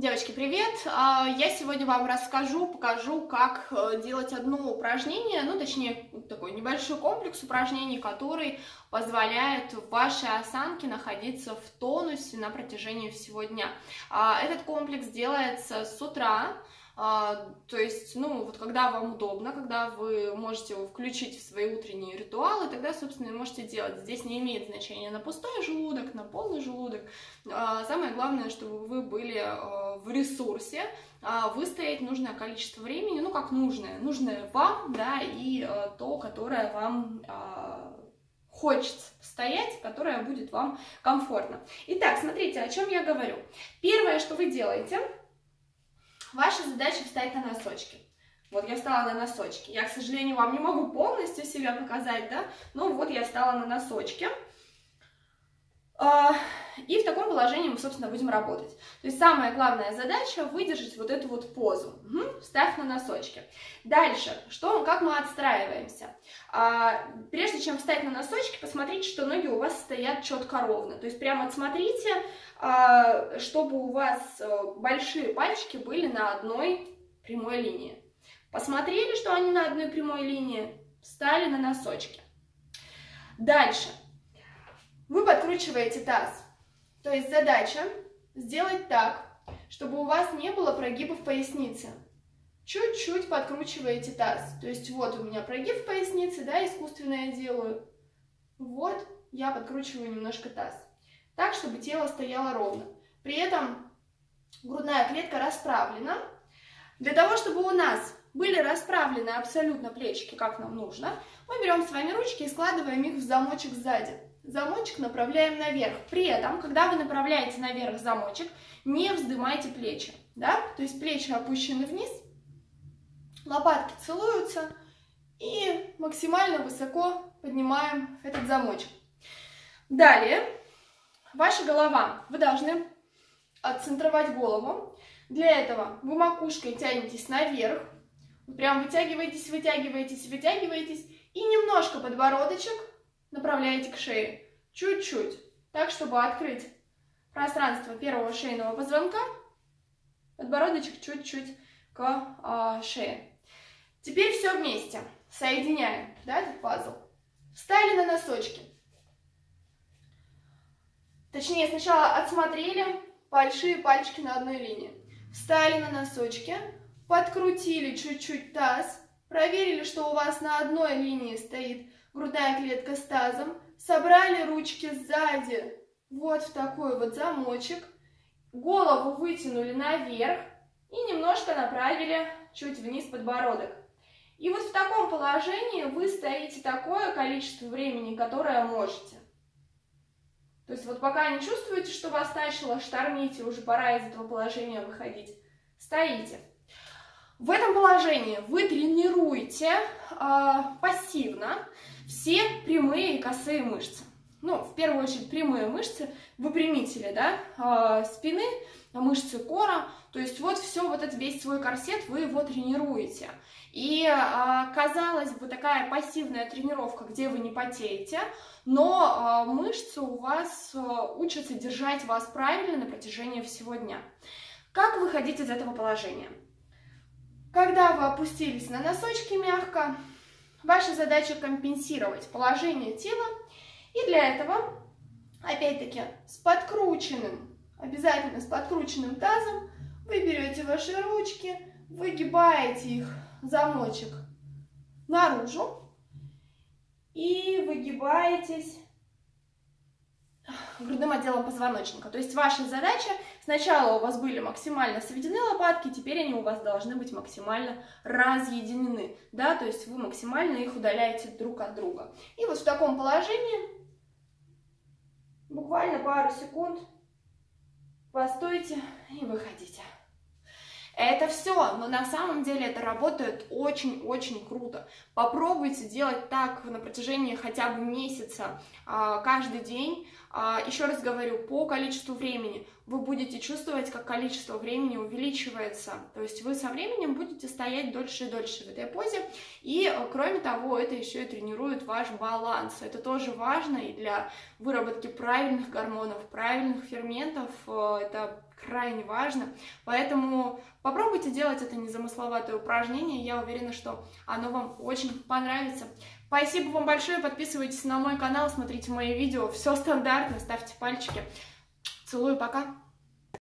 Девочки, привет! Я сегодня вам расскажу, покажу, как делать одно упражнение, ну, точнее, такой небольшой комплекс упражнений, который позволяет вашей осанке находиться в тонусе на протяжении всего дня. Этот комплекс делается с утра, то есть, ну, вот когда вам удобно, когда вы можете его включить в свои утренние ритуалы, тогда, собственно, можете делать. Здесь не имеет значения на пустой желудок, на полный желудок. Самое главное, чтобы вы были в ресурсе, выстоять нужное количество времени, ну, как нужное вам, да, и то, которое вам хочется стоять, которое будет вам комфортно. Итак, смотрите, о чем я говорю. Первое, что вы делаете... Ваша задача встать на носочки. Вот я встала на носочки. Я, к сожалению, вам не могу полностью себя показать, да? Но вот я встала на носочки. И в таком положении мы, собственно, будем работать. То есть самая главная задача – выдержать вот эту вот позу. Встав на носочки. Дальше, как мы отстраиваемся? Прежде чем встать на носочки, посмотрите, что ноги у вас стоят четко ровно. То есть прямо отсмотрите, чтобы у вас большие пальчики были на одной прямой линии. Посмотрели, что они на одной прямой линии, встали на носочки. Дальше. Вы подкручиваете таз, то есть задача сделать так, чтобы у вас не было прогибов поясницы. Чуть-чуть подкручиваете таз, то есть вот у меня прогиб поясницы, да, искусственно я делаю. Вот я подкручиваю немножко таз, так, чтобы тело стояло ровно. При этом грудная клетка расправлена. Для того, чтобы у нас были расправлены абсолютно плечики, как нам нужно, мы берем с вами ручки и складываем их в замочек сзади. Замочек направляем наверх. При этом, когда вы направляете наверх замочек, не вздымайте плечи, да? То есть плечи опущены вниз, лопатки целуются и максимально высоко поднимаем этот замочек. Далее, ваша голова. Вы должны отцентровать голову. Для этого вы макушкой тянетесь наверх, прям вытягиваетесь, вытягиваетесь, вытягиваетесь и немножко подбородочек направляете к шее, чуть-чуть, так, чтобы открыть пространство первого шейного позвонка, подбородочек чуть-чуть к шее. Теперь все вместе соединяем, да, этот пазл. Встали на носочки. Точнее, сначала отсмотрели большие пальчики на одной линии. Встали на носочки, подкрутили чуть-чуть таз, проверили, что у вас на одной линии стоит грудная клетка с тазом, собрали ручки сзади, вот в такой вот замочек, голову вытянули наверх и немножко направили чуть вниз подбородок. И вот в таком положении вы стоите такое количество времени, которое можете. То есть вот пока не чувствуете, что вас начало штормить и уже пора из этого положения выходить, стоите. В этом положении вы тренируете пассивно все прямые и косые мышцы. Ну, в первую очередь, прямые мышцы, выпрямители, да, спины, мышцы кора. То есть вот все, вот этот весь свой корсет вы его тренируете. И, казалось бы, такая пассивная тренировка, где вы не потеете, но мышцы у вас учатся держать вас правильно на протяжении всего дня. Как выходить из этого положения? Когда вы опустились на носочки мягко, ваша задача компенсировать положение тела. И для этого, опять-таки, обязательно с подкрученным тазом, вы берете ваши ручки, выгибаете их замочек наружу и выгибаетесь грудным отделом позвоночника. То есть ваша задача: сначала у вас были максимально сведены лопатки, теперь они у вас должны быть максимально разъединены, да, то есть вы максимально их удаляете друг от друга. И вот в таком положении буквально пару секунд постойте и выходите. Это все, но на самом деле это работает очень-очень круто. Попробуйте делать так на протяжении хотя бы месяца, каждый день. Еще раз говорю, по количеству времени вы будете чувствовать, как количество времени увеличивается. То есть вы со временем будете стоять дольше и дольше в этой позе. И, кроме того, это еще и тренирует ваш баланс. Это тоже важно и для выработки правильных гормонов, правильных ферментов. Это крайне важно. Поэтому попробуйте делать это незамысловатое упражнение. Я уверена, что оно вам очень понравится. Спасибо вам большое. Подписывайтесь на мой канал, смотрите мои видео. Все стандартно. Ставьте пальчики. Целую, пока.